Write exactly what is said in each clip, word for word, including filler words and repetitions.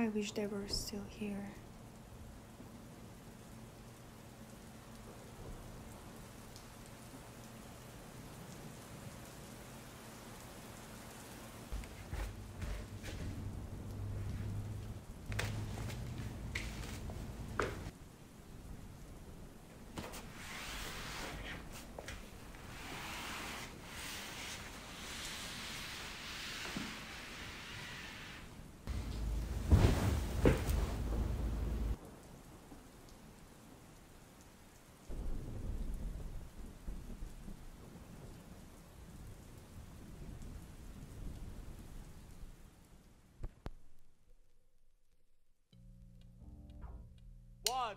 I wish they were still here. One,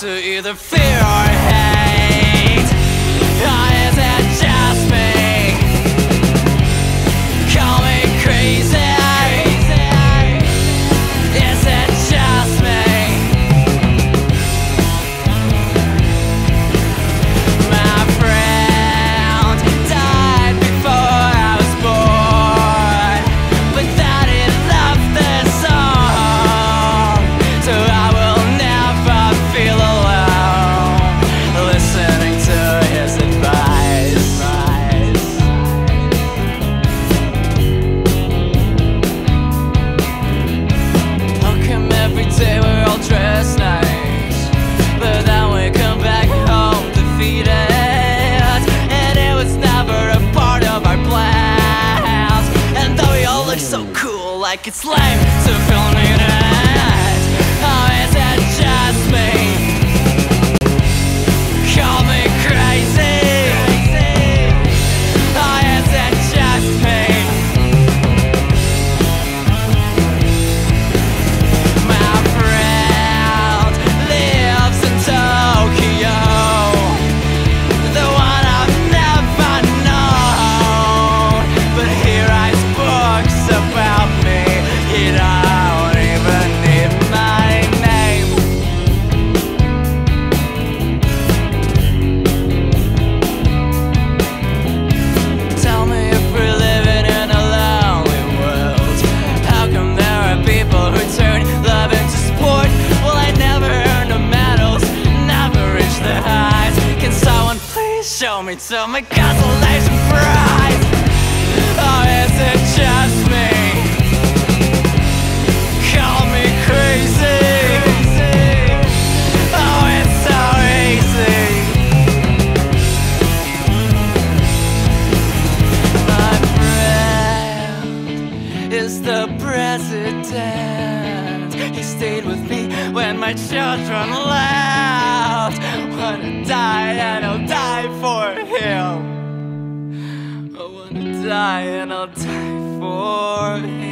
To either fear or hate, or is it just me? Call me crazy. Is it just me? My friend died before I was born, but that he loved this song, so I will never feel alone. So cool, like it's lame to feel needed. Oh, is it just me? Call me crazy. Oh, is it just me? My friend lives in Tokyo, the one I've never known, but he writes books about me. You don't even need my name. Tell me if we're living in a lonely world. How come there are people who turn love into sport? Well, I never earn the medals, never reach the highs. Can someone please show me to my consolation prize? Oh, is it just me? Call me crazy. Oh, it's so easy. My friend is the president. He stayed with me when my children left. Wanna die and I'll die for him. Die and I'll die for it.